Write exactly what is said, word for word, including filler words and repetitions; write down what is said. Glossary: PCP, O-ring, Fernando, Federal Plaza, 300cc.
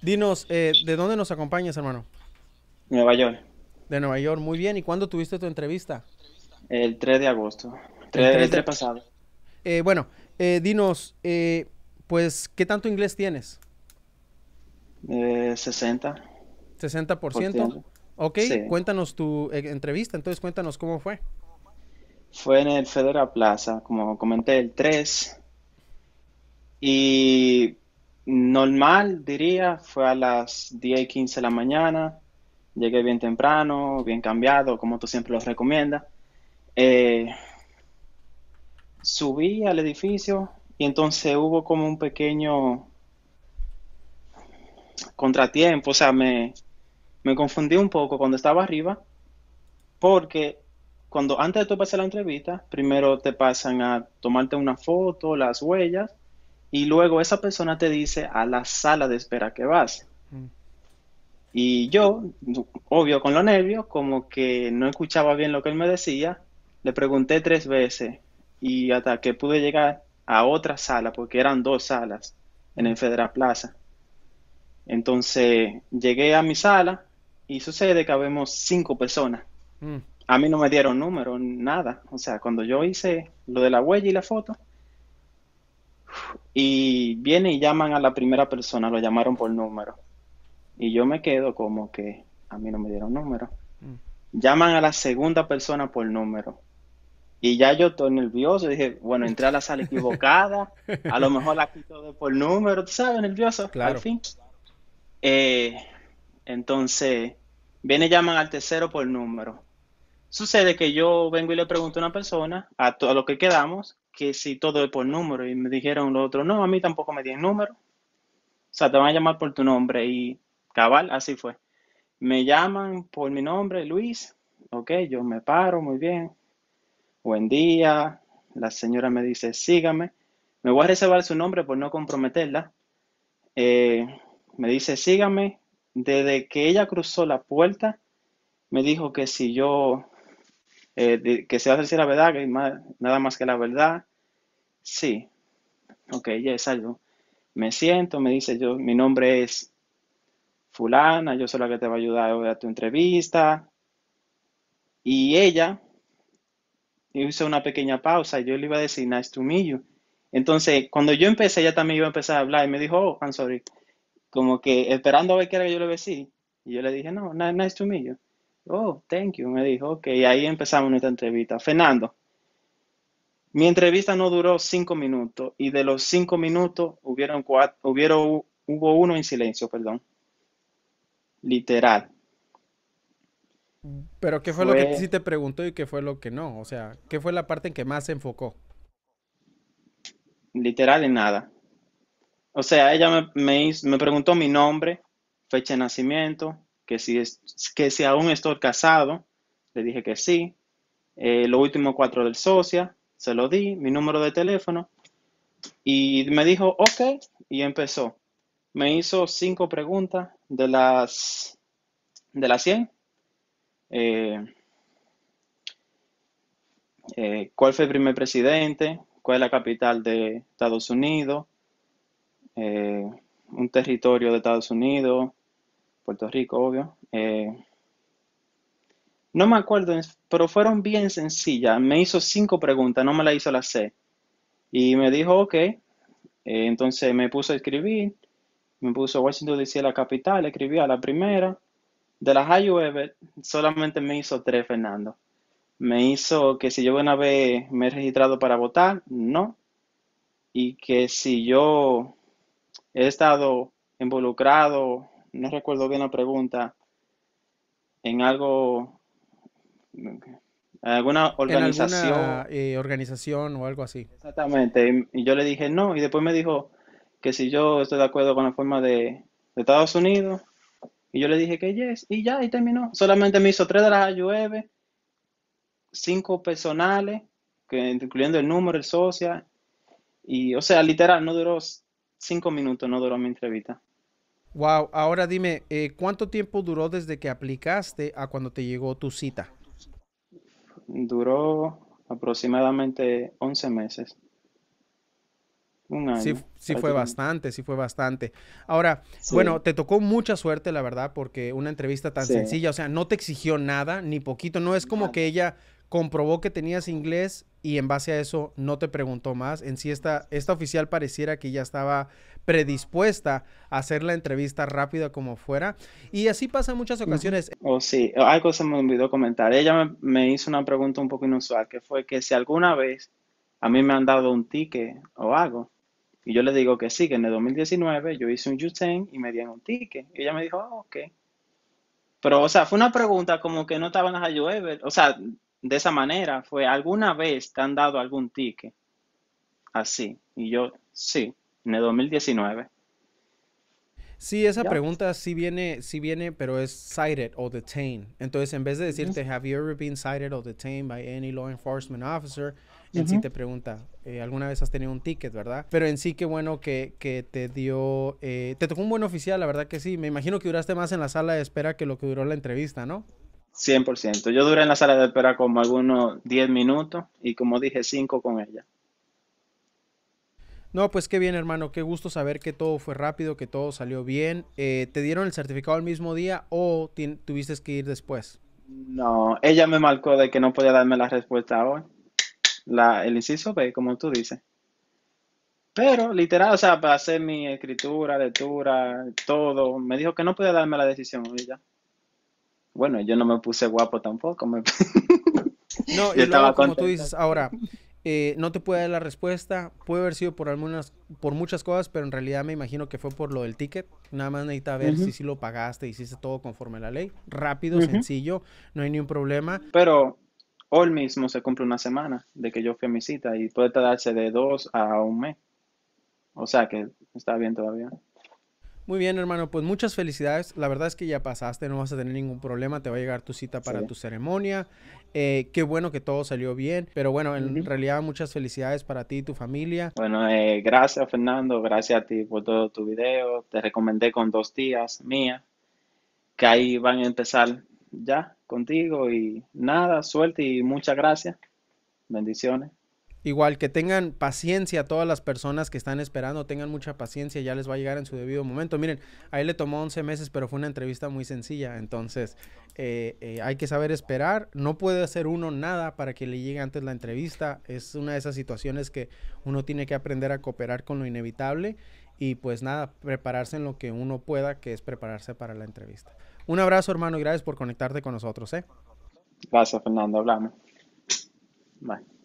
Dinos, eh, ¿de dónde nos acompañas, hermano? Nueva York. De Nueva York, muy bien. ¿Y cuándo tuviste tu entrevista? El tres de agosto. tres, el tres, de... el tres pasado. Eh, bueno, eh, dinos, eh, pues, ¿qué tanto inglés tienes? Eh, sesenta. ¿sesenta por ciento? Ok, sí. Cuéntanos tu eh, entrevista, entonces cuéntanos cómo fue. Fue en el Federal Plaza, como comenté, el tres. Y normal, diría, fue a las diez y quince de la mañana. Llegué bien temprano, bien cambiado, como tú siempre los recomiendas. Eh, subí al edificio y entonces hubo como un pequeño contratiempo. O sea, me, me confundí un poco cuando estaba arriba, porque cuando antes de tú pasar la entrevista, primero te pasan a tomarte una foto, las huellas, y luego esa persona te dice a la sala de espera que vas. Mm. Y yo, obvio con los nervios, como que no escuchaba bien lo que él me decía, le pregunté tres veces y hasta que pude llegar a otra sala, porque eran dos salas en el Federal Plaza. Entonces llegué a mi sala y sucede que habemos cinco personas. Mm. A mí no me dieron número, nada. O sea, cuando yo hice lo de la huella y la foto, y vienen y llaman a la primera persona, lo llamaron por número. Y yo me quedo como que a mí no me dieron número. Mm. Llaman a la segunda persona por número. Y ya yo estoy nervioso. Dije, bueno, entré a la sala equivocada. A lo mejor la quito por número. ¿Tú sabes? Nervioso. Claro. Al fin. Eh, entonces, vienen y llaman al tercero por número. Sucede que yo vengo y le pregunto a una persona, a, a lo que quedamos, que si todo es por número. Y me dijeron los otros, no, a mí tampoco me dieron número. O sea, te van a llamar por tu nombre. Y cabal, así fue. Me llaman por mi nombre, Luis. Ok, yo me paro, muy bien. Buen día. La señora me dice, sígame. Me voy a reservar su nombre por no comprometerla. Eh, me dice, sígame. Desde que ella cruzó la puerta, me dijo que si yo... Eh, que se va a decir la verdad, que más, nada más que la verdad. Sí. Ok, ya salgo. Me siento, me dice yo, mi nombre es fulana, yo soy la que te va a ayudar hoy a tu entrevista. Y ella hizo una pequeña pausa, yo le iba a decir, nice to meet you. Entonces, cuando yo empecé, ella también iba a empezar a hablar y me dijo, oh, I'm sorry. Como que esperando a ver qué era que yo le decía. Y yo le dije, no, nice to meet you. Oh, thank you, me dijo, ok, ahí empezamos nuestra entrevista. Fernando, mi entrevista no duró cinco minutos, y de los cinco minutos hubieron cuatro, hubieron, hubo uno en silencio, perdón. Literal. ¿Pero qué fue, fue lo que sí te preguntó y qué fue lo que no? O sea, ¿qué fue la parte en que más se enfocó? Literal en nada. O sea, ella me, me, hizo, me preguntó mi nombre, fecha de nacimiento, que si, es, que si aún estoy casado, le dije que sí, eh, los últimos cuatro del socia, se lo di, mi número de teléfono, y me dijo, ok, y empezó. Me hizo cinco preguntas de las, de las cien. Eh, eh, ¿Cuál fue el primer presidente? ¿Cuál es la capital de Estados Unidos? Eh, un territorio de Estados Unidos. Puerto Rico, obvio. Eh, no me acuerdo, pero fueron bien sencillas. Me hizo cinco preguntas, no me la hizo la C. Y me dijo, ok. Eh, entonces me puso a escribir. Me puso Washington D C la capital, escribí a la primera. De las I U E B, solamente me hizo tres, Fernando. Me hizo que si yo una vez me he registrado para votar, no. Y que si yo he estado involucrado... No recuerdo bien la pregunta. En algo... Alguna organización. En alguna eh, organización o algo así. Exactamente. Y yo le dije no. Y después me dijo que si yo estoy de acuerdo con la forma de, de Estados Unidos. Y yo le dije que yes. Y ya, y terminó. Solamente me hizo tres de las I U E B. Cinco personales. Que, incluyendo el número, el social. Y, o sea, literal, no duró cinco minutos. No duró mi entrevista. Wow, ahora dime, eh, ¿cuánto tiempo duró desde que aplicaste a cuando te llegó tu cita? Duró aproximadamente once meses. Un año. Sí, sí fue bastante, sí fue bastante. Ahora, sí. Bueno, te tocó mucha suerte, la verdad, porque una entrevista tan sí. sencilla, o sea, no te exigió nada, ni poquito, no es como nada. Que ella comprobó que tenías inglés y en base a eso no te preguntó más. En sí, esta, esta oficial pareciera que ya estaba predispuesta a hacer la entrevista rápida como fuera. Y así pasa en muchas ocasiones. Oh, sí. Algo se me olvidó comentar. Ella me, me hizo una pregunta un poco inusual, que fue que si alguna vez a mí me han dado un ticket o algo. Y yo le digo que sí, que en el dos mil diecinueve yo hice un U-turn y me dieron un ticket. Y ella me dijo, ah, oh, ok. Pero, o sea, fue una pregunta como que no estaba en las ayudas. O sea, de esa manera fue, ¿alguna vez te han dado algún ticket? Así. Y yo, sí, en el dos mil diecinueve. Sí, esa yeah. pregunta sí viene, sí viene, pero es cited o detained. Entonces, en vez de decirte, mm-hmm. have you ever been cited or detained by any law enforcement officer? En uh-huh. sí te pregunta, eh, ¿alguna vez has tenido un ticket, verdad? Pero en sí, qué bueno que, que te dio, eh, te tocó un buen oficial, la verdad que sí. Me imagino que duraste más en la sala de espera que lo que duró la entrevista, ¿no? cien por ciento. Yo duré en la sala de espera como algunos diez minutos y como dije, cinco con ella. No, pues qué bien, hermano. Qué gusto saber que todo fue rápido, que todo salió bien. Eh, ¿te dieron el certificado el mismo día o tuviste que ir después? No, ella me marcó de que no podía darme la respuesta hoy. La, el inciso B, como tú dices. Pero, literal, o sea, para hacer mi escritura, lectura, todo, me dijo que no podía darme la decisión. Y ya. Bueno, yo no me puse guapo tampoco. Me... No, yo y estaba luego, como tú dices, ahora, eh, no te puede dar la respuesta. Puede haber sido por algunas, por muchas cosas, pero en realidad me imagino que fue por lo del ticket. Nada más necesita ver uh-huh. si sí lo pagaste, hiciste todo conforme a la ley. Rápido, uh-huh. sencillo, no hay ni un problema. Pero... Hoy mismo se cumple una semana de que yo fui a mi cita y puede tardarse de dos a un mes. O sea que está bien todavía. Muy bien, hermano. Pues muchas felicidades. La verdad es que ya pasaste, no vas a tener ningún problema. Te va a llegar tu cita para sí. tu ceremonia. Eh, qué bueno que todo salió bien. Pero bueno, en uh-huh. realidad muchas felicidades para ti y tu familia. Bueno, eh, gracias, Fernando. Gracias a ti por todo tu video. Te recomendé con dos tías mías que ahí van a empezar ya contigo y nada, suerte y muchas gracias, bendiciones. Igual, que tengan paciencia todas las personas que están esperando, tengan mucha paciencia, ya les va a llegar en su debido momento. Miren, a él le tomó once meses, pero fue una entrevista muy sencilla, entonces eh, eh, hay que saber esperar, no puede hacer uno nada para que le llegue antes la entrevista, es una de esas situaciones que uno tiene que aprender a cooperar con lo inevitable y pues nada, prepararse en lo que uno pueda, que es prepararse para la entrevista. Un abrazo, hermano, y gracias por conectarte con nosotros, ¿eh? Gracias, Fernando. Hablamos. Bye.